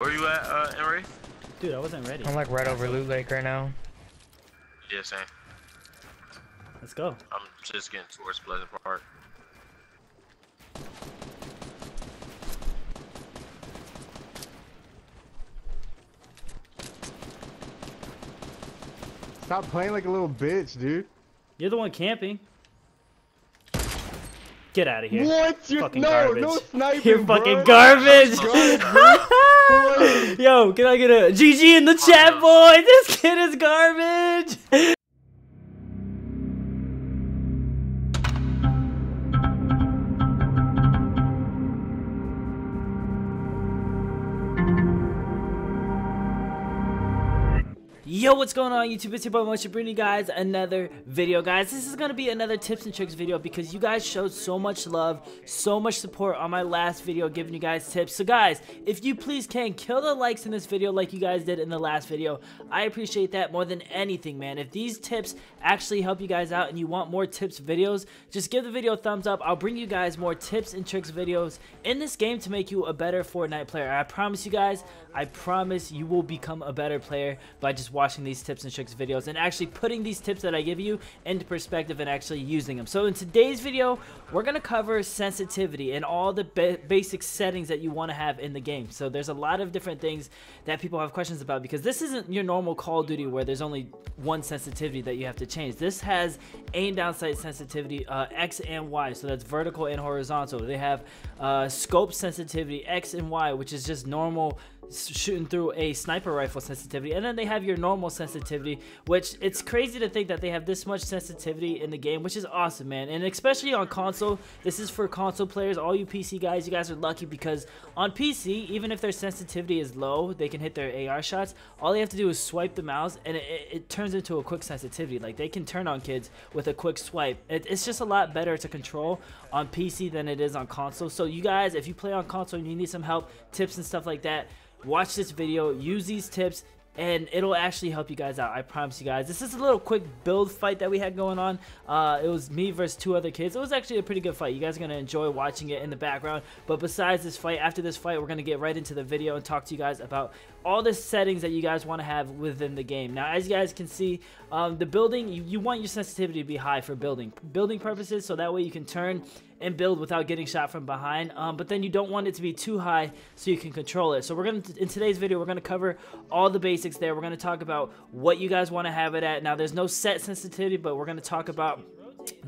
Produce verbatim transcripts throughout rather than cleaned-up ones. Where you at, uh, Emery? Dude, I wasn't ready. I'm like right over Loot Lake right now. Yeah, same. Let's go. I'm just getting towards Pleasant Park. Stop playing like a little bitch, dude. You're the one camping. Get out of here. What? You're fucking no, garbage. No sniping, You're bro. fucking garbage. Yo, can I get a G G in the chat, boy? This kid is garbage. Yo, what's going on YouTube? It's your boy Moshe, bringing you guys another video. Guys, this is going to be another tips and tricks video because you guys showed so much love, so much support on my last video giving you guys tips. So guys, if you please can, kill the likes in this video like you guys did in the last video. I appreciate that more than anything, man. If these tips actually help you guys out and you want more tips videos, just give the video a thumbs up. I'll bring you guys more tips and tricks videos in this game to make you a better Fortnite player. I promise you guys, I promise you will become a better player by just watching watching these tips and tricks videos and actually putting these tips that I give you into perspective and actually using them. So in today's video, we're going to cover sensitivity and all the ba basic settings that you want to have in the game. So there's a lot of different things that people have questions about because this isn't your normal Call of Duty where there's only one sensitivity that you have to change. This has aim down sight sensitivity, uh, X and Y, so that's vertical and horizontal. They have uh, scope sensitivity, X and Y, which is just normal shooting through a sniper rifle sensitivity, and then they have your normal sensitivity, which it's crazy to think that they have this much sensitivity in the game, which is awesome, man. And especially on console, this is for console players. All you P C guys, you guys are lucky because on P C, even if their sensitivity is low, they can hit their A R shots. All they have to do is swipe the mouse and it, it, it turns into a quick sensitivity. Like they can turn on kids with a quick swipe. It, it's just a lot better to control on P C than it is on console. So you guys, if you play on console and you need some help, tips and stuff like that, watch this video, use these tips, and it'll actually help you guys out. I promise you guys. This is a little quick build fight that we had going on. Uh, it was me versus two other kids. It was actually a pretty good fight. You guys are going to enjoy watching it in the background. But besides this fight, after this fight, we're going to get right into the video and talk to you guys about all the settings that you guys want to have within the game. Now, as you guys can see, um, the building, you, you want your sensitivity to be high for building. Building purposes, so that way you can turn and build without getting shot from behind, um, but then you don't want it to be too high so you can control it. So we're gonna, in today's video, we're gonna cover all the basics there. We're gonna talk about what you guys want to have it at. Now there's no set sensitivity, but we're gonna talk about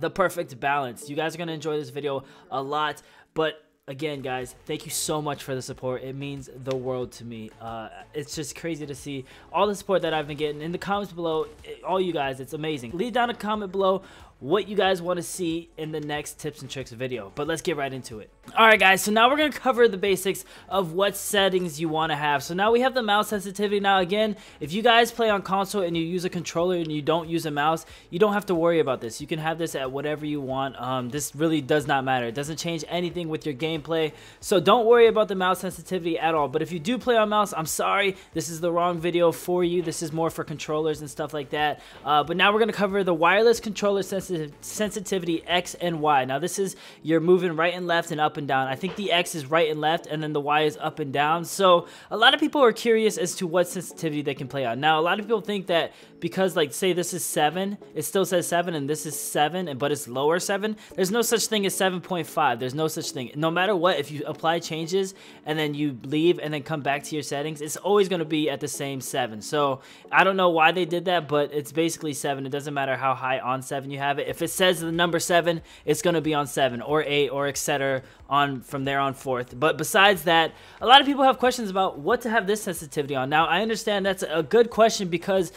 the perfect balance. You guys are gonna enjoy this video a lot, but again, guys, thank you so much for the support. It means the world to me. Uh, it's just crazy to see all the support that I've been getting in the comments below. It, all you guys, it's amazing. Leave down a comment below what you guys want to see in the next tips and tricks video, but let's get right into it. All right, guys, so now we're going to cover the basics of what settings you want to have. So now we have the mouse sensitivity. Now again, if you guys play on console and you use a controller and you don't use a mouse, you don't have to worry about this. You can have this at whatever you want. Um, this really does not matter. It doesn't change anything with your gameplay, so don't worry about the mouse sensitivity at all. But if you do play on mouse, I'm sorry, this is the wrong video for you. This is more for controllers and stuff like that. Uh, but now we're going to cover the wireless controller sensitivity sensitivity X and Y. Now this is you're moving right and left and up and down. I think the X is right and left and then the Y is up and down. So a lot of people are curious as to what sensitivity they can play on. Now a lot of people think that because, like, say this is seven, it still says seven and this is seven, and but it's lower seven. There's no such thing as seven point five. There's no such thing. No matter what, if you apply changes and then you leave and then come back to your settings, it's always going to be at the same seven. So I don't know why they did that, but it's basically seven. It doesn't matter how high on seven you have it. If it says the number seven, it's going to be on seven or eight or et cetera on from there on forth. But besides that, a lot of people have questions about what to have this sensitivity on. Now I understand that's a good question because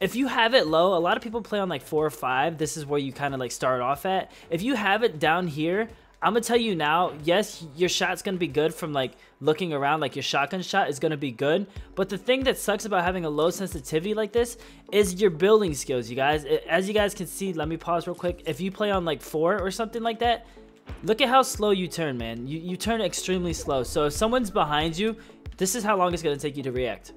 if you have it low, a lot of people play on like four or five. This is where you kind of like start off at. If you have it down here, I'm gonna tell you now, yes, your shot's gonna be good from like looking around, like your shotgun shot is gonna be good. But the thing that sucks about having a low sensitivity like this is your building skills, you guys. As you guys can see, let me pause real quick. If you play on like four or something like that, look at how slow you turn, man. You, you turn extremely slow. So if someone's behind you, this is how long it's gonna take you to react.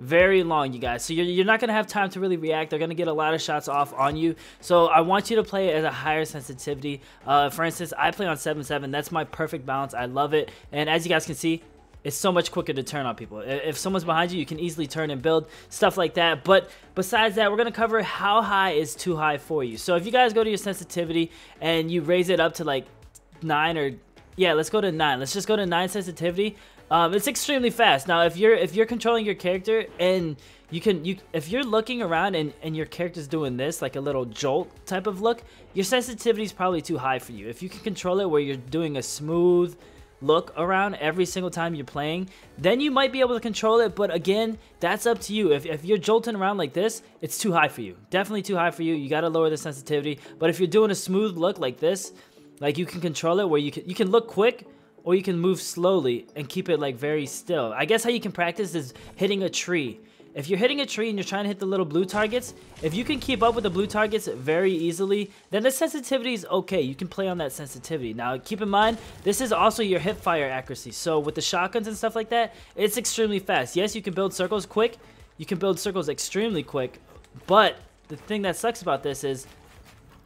Very long, you guys. So you're, you're not going to have time to really react. They're going to get a lot of shots off on you. So I want you to play at a higher sensitivity. Uh, for instance, I play on seven seven. That's my perfect balance. I love it. And as you guys can see, it's so much quicker to turn on people. If someone's behind you, you can easily turn and build, stuff like that. But besides that, we're going to cover how high is too high for you. So if you guys go to your sensitivity and you raise it up to like nine, or yeah, let's go to nine. Let's just go to nine sensitivity. Um, it's extremely fast. Now, if you're if you're controlling your character and you can you if you're looking around and and your character's doing this, like a little jolt type of look, your sensitivity is probably too high for you. If you can control it where you're doing a smooth look around every single time you're playing, then you might be able to control it. But again, that's up to you. If, if you're jolting around like this, it's too high for you. Definitely too high for you. You got to lower the sensitivity. But if you're doing a smooth look like this, like you can control it where you can you can look quick, or you can move slowly and keep it like very still. I guess how you can practice is hitting a tree. If you're hitting a tree and you're trying to hit the little blue targets, if you can keep up with the blue targets very easily, then the sensitivity is okay. You can play on that sensitivity. Now, keep in mind, this is also your hip fire accuracy. So with the shotguns and stuff like that, it's extremely fast. Yes, you can build circles quick. You can build circles extremely quick. But the thing that sucks about this is,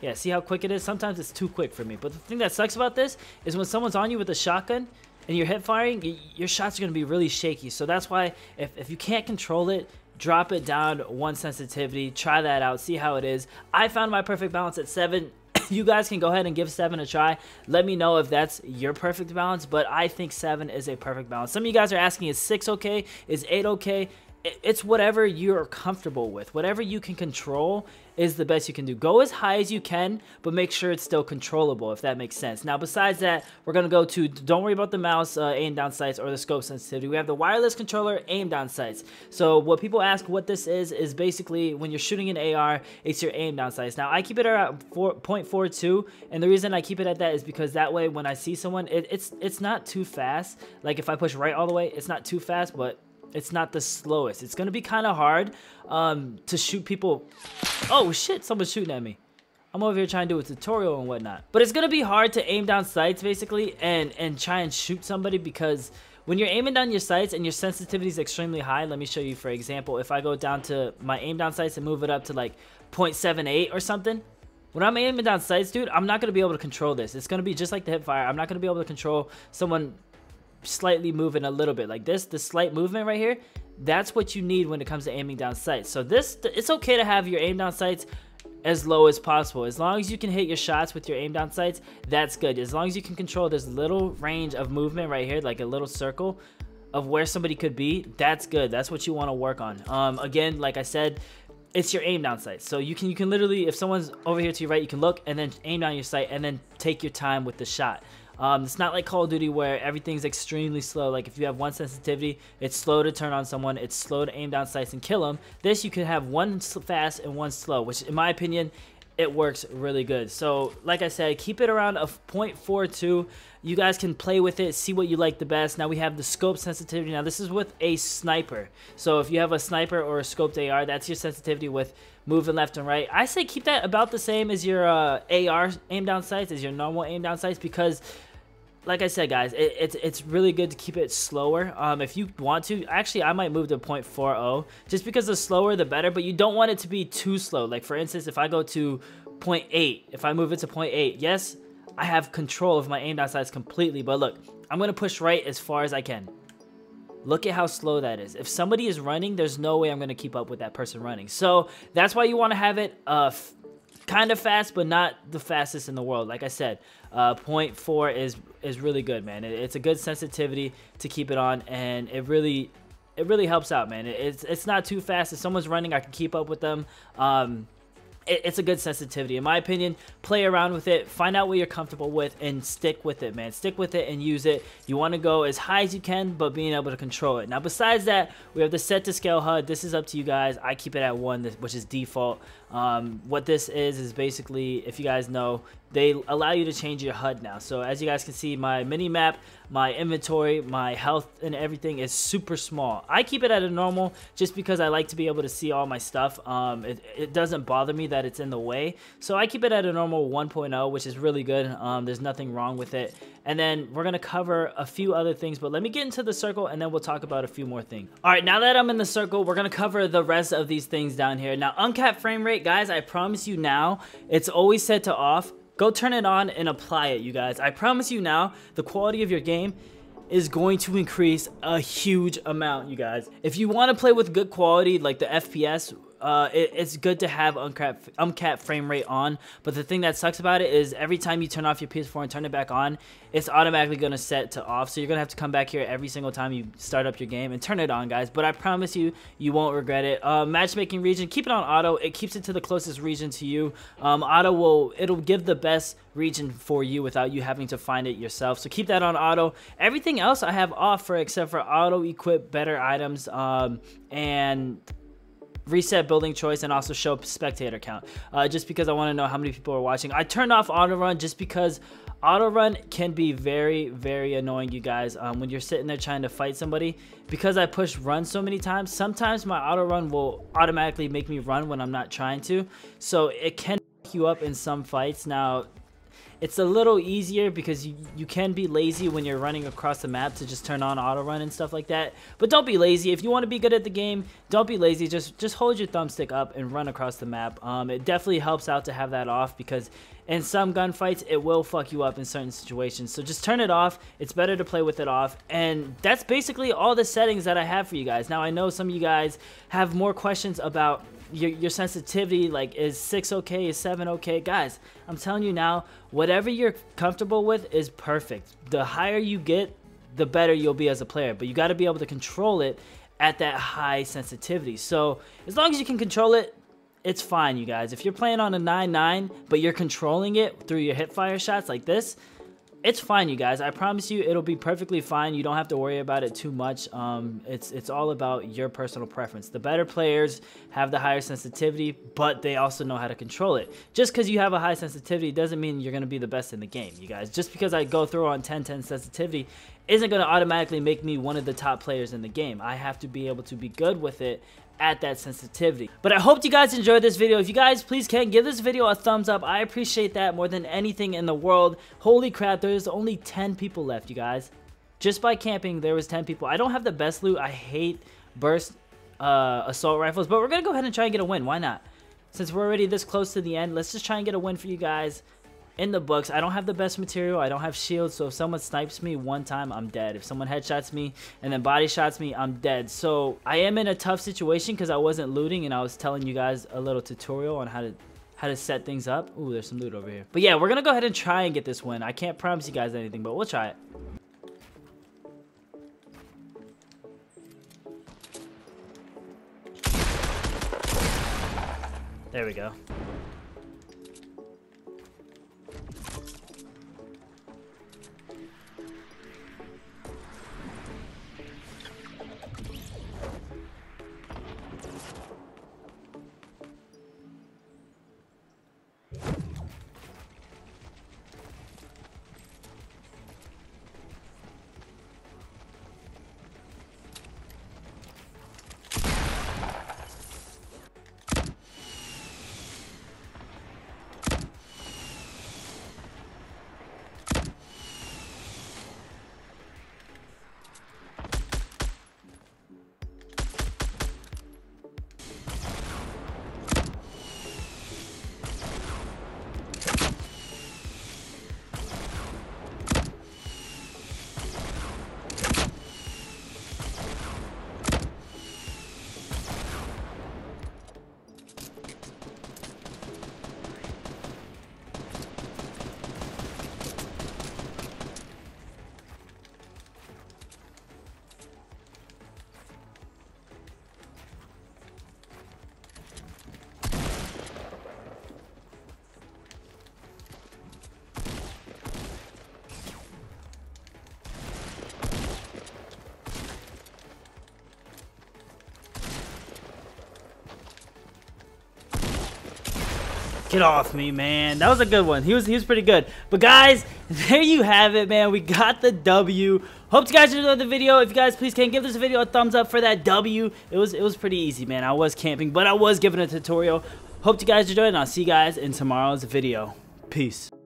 yeah, see how quick it is? Sometimes it's too quick for me. But the thing that sucks about this is when someone's on you with a shotgun, and you're hip firing, your shots are going to be really shaky. So that's why if, if you can't control it, drop it down one sensitivity. Try that out. See how it is. I found my perfect balance at seven. You guys can go ahead and give seven a try. Let me know if that's your perfect balance, but I think seven is a perfect balance. Some of you guys are asking, is six okay? Is eight okay? It's whatever you're comfortable with. Whatever you can control is the best you can do. Go as high as you can, but make sure it's still controllable, if that makes sense. Now, besides that, we're going to go to, don't worry about the mouse uh, aim down sights or the scope sensitivity. We have the wireless controller aim down sights. So what people ask what this is, is basically when you're shooting an A R, it's your aim down sights. Now, I keep it at point four two, and the reason I keep it at that is because that way when I see someone, it, it's, it's not too fast. Like if I push right all the way, it's not too fast, but it's not the slowest. It's going to be kind of hard um, to shoot people. Oh, shit. Someone's shooting at me. I'm over here trying to do a tutorial and whatnot. But it's going to be hard to aim down sights, basically, and, and try and shoot somebody, because when you're aiming down your sights and your sensitivity is extremely high, let me show you, for example, if I go down to my aim down sights and move it up to like point seven eight or something, when I'm aiming down sights, dude, I'm not going to be able to control this. It's going to be just like the hip fire. I'm not going to be able to control someone slightly moving a little bit like this. The slight movement right here, that's what you need when it comes to aiming down sights. So this, it's okay to have your aim down sights as low as possible. As long as you can hit your shots with your aim down sights, that's good. As long as you can control this little range of movement right here, like a little circle of where somebody could be, that's good. That's what you want to work on. Um, again, like I said, it's your aim down sight. So you can you can literally, if someone's over here to your right, you can look and then aim down your sight and then take your time with the shot. Um, it's not like Call of Duty where everything's extremely slow. Like if you have one sensitivity, it's slow to turn on someone, it's slow to aim down sights and kill them. This, you can have one fast and one slow, which in my opinion, it works really good. So like I said, keep it around a point four two. You guys can play with it, see what you like the best. Now we have the scope sensitivity. Now this is with a sniper. So if you have a sniper or a scoped A R, that's your sensitivity with moving left and right. I say keep that about the same as your uh, A R aim down sights, as your normal aim down sights, because like I said, guys, it, it's it's really good to keep it slower. Um, if you want to, actually, I might move to point four oh, just because the slower the better. But you don't want it to be too slow. Like for instance, if I go to point eight, if I move it to point eight, yes, I have control of my aim down sights completely. But look, I'm gonna push right as far as I can. Look at how slow that is. If somebody is running, there's no way I'm gonna keep up with that person running. So that's why you want to have it uh. kind of fast, but not the fastest in the world. Like I said, uh, point four is is really good, man. It, it's a good sensitivity to keep it on, and it really it really helps out, man. It, it's it's not too fast. If someone's running, I can keep up with them. Um, it, it's a good sensitivity, in my opinion. Play around with it, find out what you're comfortable with, and stick with it, man. Stick with it and use it. You want to go as high as you can, but being able to control it. Now, besides that, we have the set to scale H U D. This is up to you guys. I keep it at one, which is default. Um, what this is, is basically, if you guys know, they allow you to change your H U D now. So as you guys can see, my mini map, my inventory, my health, and everything is super small. I keep it at a normal just because I like to be able to see all my stuff. Um, it, it doesn't bother me that it's in the way. So I keep it at a normal one point oh, which is really good. Um, there's nothing wrong with it. And then we're going to cover a few other things, but let me get into the circle and then we'll talk about a few more things. All right, now that I'm in the circle, we're going to cover the rest of these things down here. Now, uncapped frame rate, guys, I promise you now, it's always set to off. Go turn it on and apply it, you guys. I promise you now, the quality of your game is going to increase a huge amount, you guys. If you want to play with good quality, like the F P S, Uh, it, it's good to have uncapped, uncapped frame rate on, but the thing that sucks about it is every time you turn off your P S four and turn it back on, it's automatically going to set to off, so you're going to have to come back here every single time you start up your game and turn it on, guys, but I promise you, you won't regret it. Uh, matchmaking region, keep it on auto. It keeps it to the closest region to you. Um, auto will, it'll give the best region for you without you having to find it yourself, so keep that on auto. Everything else I have off for except for auto equip better items, um, and reset building choice, and also show spectator count, uh, just because I want to know how many people are watching. I turned off auto run just because auto run can be very, very annoying, you guys, um, when you're sitting there trying to fight somebody. Because I push run so many times, sometimes my auto run will automatically make me run when I'm not trying to, so it can fuck you up in some fights. Now it's a little easier because you, you can be lazy when you're running across the map to just turn on auto run and stuff like that. But don't be lazy. If you want to be good at the game, don't be lazy. Just just hold your thumbstick up and run across the map. Um, it definitely helps out to have that off because in some gunfights, it will fuck you up in certain situations. So just turn it off. It's better to play with it off. And that's basically all the settings that I have for you guys. Now, I know some of you guys have more questions about Your, your sensitivity, like is six okay, is seven okay? Guys, I'm telling you now, whatever you're comfortable with is perfect. The higher you get, the better you'll be as a player, but you got to be able to control it at that high sensitivity. So as long as you can control it, it's fine, you guys. If you're playing on a nine nine, but you're controlling it through your hip fire shots like this, it's fine, you guys. I promise you, it'll be perfectly fine. You don't have to worry about it too much. Um, it's it's all about your personal preference. The better players have the higher sensitivity, but they also know how to control it. Just because you have a high sensitivity doesn't mean you're going to be the best in the game, you guys. Just because I go through on ten ten sensitivity isn't going to automatically make me one of the top players in the game. I have to be able to be good with it at that sensitivity. But I hope you guys enjoyed this video. If you guys please can give this video a thumbs up, I appreciate that more than anything in the world. Holy crap, there's only ten people left, you guys. Just by camping, there was ten people. I don't have the best loot. I hate burst uh, assault rifles, but we're gonna go ahead and try and get a win. Why not? Since we're already this close to the end, let's just try and get a win for you guys in the books. I don't have the best material. I don't have shields, so if someone snipes me one time, I'm dead. If someone headshots me and then body shots me, I'm dead. So I am in a tough situation because I wasn't looting and I was telling you guys a little tutorial on how to how to set things up. Ooh, there's some loot over here. But yeah, we're gonna go ahead and try and get this win. I can't promise you guys anything, but we'll try it. There we go. Get off me, man. That was a good one. He was he was pretty good. But guys, there you have it, man. We got the W. Hope you guys enjoyed the video. If you guys please can give this video a thumbs up for that W. It was it was pretty easy, man. I was camping, but I was giving a tutorial. Hope you guys enjoyed, and I'll see you guys in tomorrow's video. Peace.